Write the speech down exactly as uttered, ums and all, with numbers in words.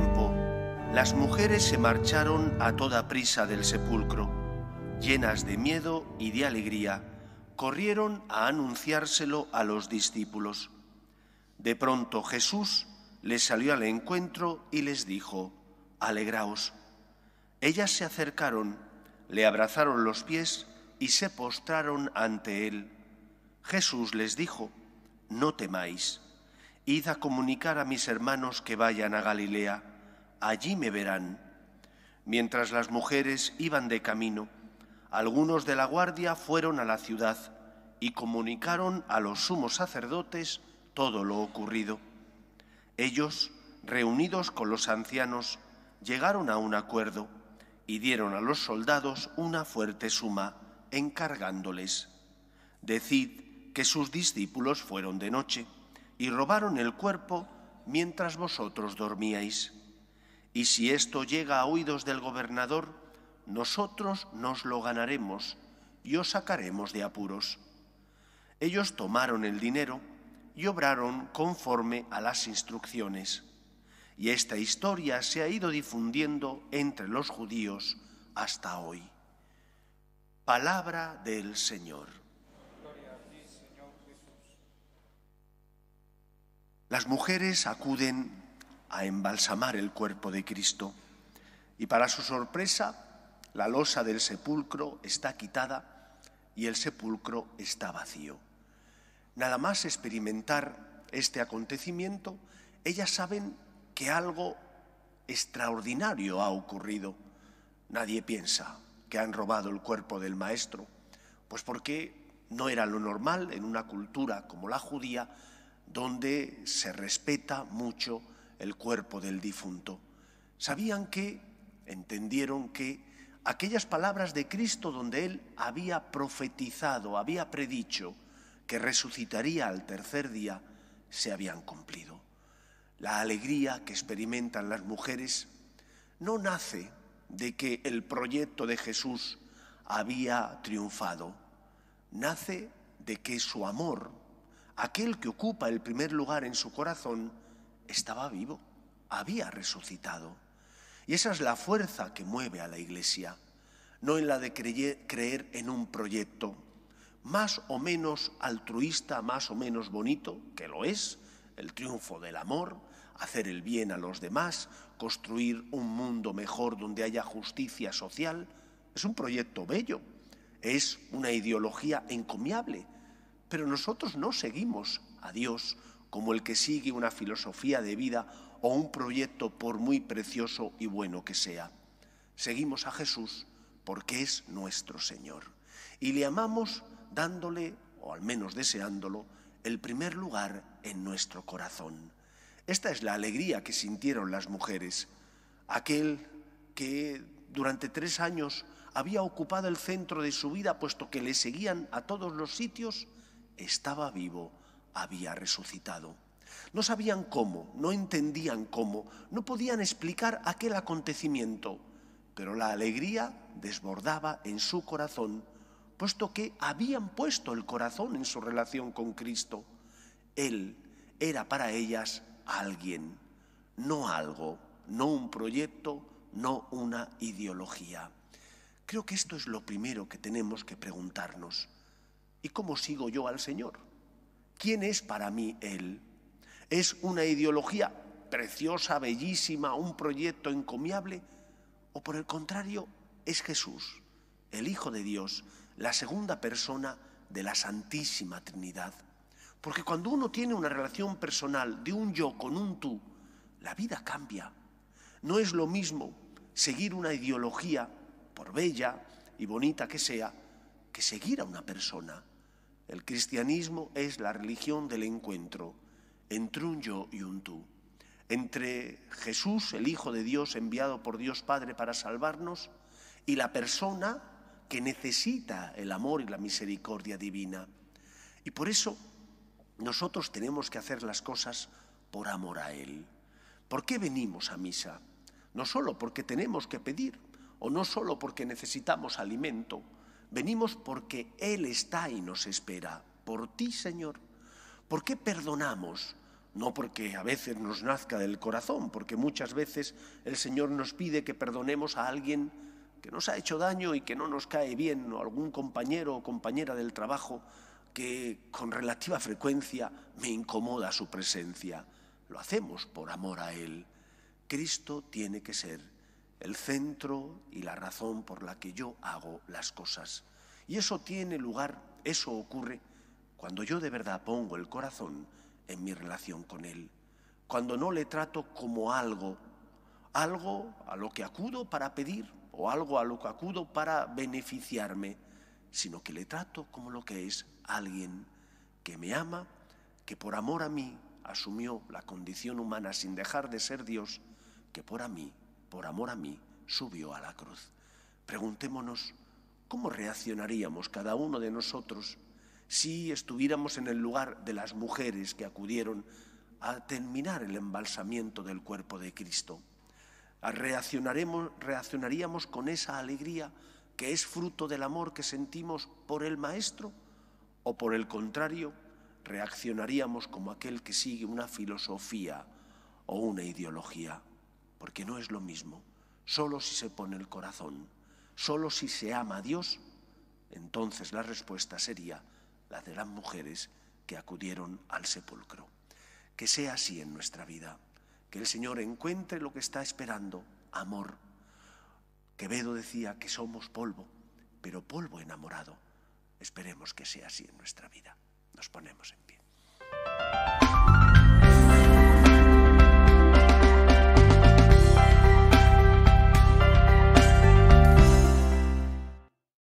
tiempo, las mujeres se marcharon a toda prisa del sepulcro. Llenas de miedo y de alegría, corrieron a anunciárselo a los discípulos. De pronto Jesús les salió al encuentro y les dijo: «Alegraos». Ellas se acercaron, le abrazaron los pies y se postraron ante él. Jesús les dijo: «No temáis, id a comunicar a mis hermanos que vayan a Galilea, allí me verán». Mientras las mujeres iban de camino, algunos de la guardia fueron a la ciudad y comunicaron a los sumos sacerdotes todo lo ocurrido. Ellos, reunidos con los ancianos, llegaron a un acuerdo y dieron a los soldados una fuerte suma, encargándoles: «Decid que sus discípulos fueron de noche y robaron el cuerpo mientras vosotros dormíais. Y si esto llega a oídos del gobernador, nosotros nos lo ganaremos y os sacaremos de apuros». Ellos tomaron el dinero y obraron conforme a las instrucciones. Y esta historia se ha ido difundiendo entre los judíos hasta hoy. Palabra del Señor. Las mujeres acuden a embalsamar el cuerpo de Cristo y, para su sorpresa, la losa del sepulcro está quitada y el sepulcro está vacío. Nada más experimentar este acontecimiento, ellas saben que algo extraordinario ha ocurrido. Nadie piensa que han robado el cuerpo del Maestro, pues porque no era lo normal en una cultura como la judía, donde se respeta mucho el cuerpo del difunto. Sabían que, entendieron que aquellas palabras de Cristo donde Él había profetizado, había predicho que resucitaría al tercer día, se habían cumplido. La alegría que experimentan las mujeres no nace de que el proyecto de Jesús había triunfado, nace de que su amor, aquel que ocupa el primer lugar en su corazón, estaba vivo, había resucitado. Y esa es la fuerza que mueve a la Iglesia, no en la de creer en un proyecto más o menos altruista, más o menos bonito, que lo es, el triunfo del amor, hacer el bien a los demás, construir un mundo mejor donde haya justicia social. Es un proyecto bello, es una ideología encomiable. Pero nosotros no seguimos a Dios como el que sigue una filosofía de vida o un proyecto por muy precioso y bueno que sea. Seguimos a Jesús porque es nuestro Señor y le amamos dándole, o al menos deseándolo, el primer lugar en nuestro corazón. Esta es la alegría que sintieron las mujeres. Aquel que durante tres años había ocupado el centro de su vida, puesto que le seguían a todos los sitios, estaba vivo, había resucitado. No sabían cómo, no entendían cómo, no podían explicar aquel acontecimiento, pero la alegría desbordaba en su corazón, puesto que habían puesto el corazón en su relación con Cristo. Él era para ellas alguien, no algo, no un proyecto, no una ideología. Creo que esto es lo primero que tenemos que preguntarnos. ¿Y cómo sigo yo al Señor? ¿Quién es para mí Él? ¿Es una ideología preciosa, bellísima, un proyecto encomiable? ¿O por el contrario, es Jesús, el Hijo de Dios, la segunda persona de la Santísima Trinidad? Porque cuando uno tiene una relación personal de un yo con un tú, la vida cambia. No es lo mismo seguir una ideología, por bella y bonita que sea, que seguir a una persona. El cristianismo es la religión del encuentro entre un yo y un tú, entre Jesús, el Hijo de Dios, enviado por Dios Padre para salvarnos, y la persona que necesita el amor y la misericordia divina. Y por eso nosotros tenemos que hacer las cosas por amor a Él. ¿Por qué venimos a misa? No solo porque tenemos que pedir, o no solo porque necesitamos alimento. Venimos porque Él está y nos espera. Por ti, Señor. ¿Por qué perdonamos? no porque a veces nos nazca del corazón, porque muchas veces el Señor nos pide que perdonemos a alguien que nos ha hecho daño y que no nos cae bien, o algún compañero o compañera del trabajo que con relativa frecuencia me incomoda su presencia. Lo hacemos por amor a Él. Cristo tiene que ser el centro y la razón por la que yo hago las cosas. Y eso tiene lugar, eso ocurre cuando yo de verdad pongo el corazón en mi relación con Él, cuando no le trato como algo, algo a lo que acudo para pedir o algo a lo que acudo para beneficiarme, sino que le trato como lo que es, alguien que me ama, que por amor a mí asumió la condición humana sin dejar de ser Dios, que por a mí, por amor a mí, subió a la cruz. Preguntémonos, ¿cómo reaccionaríamos cada uno de nosotros si estuviéramos en el lugar de las mujeres que acudieron a terminar el embalsamiento del cuerpo de Cristo? ¿Reaccionaremos, reaccionaríamos con esa alegría que es fruto del amor que sentimos por el Maestro? ¿O por el contrario, reaccionaríamos como aquel que sigue una filosofía o una ideología? Porque no es lo mismo. Solo si se pone el corazón, solo si se ama a Dios, entonces la respuesta sería la de las mujeres que acudieron al sepulcro. Que sea así en nuestra vida, que el Señor encuentre lo que está esperando, amor. Quevedo decía que somos polvo, pero polvo enamorado. Esperemos que sea así en nuestra vida. Nos ponemos en pie.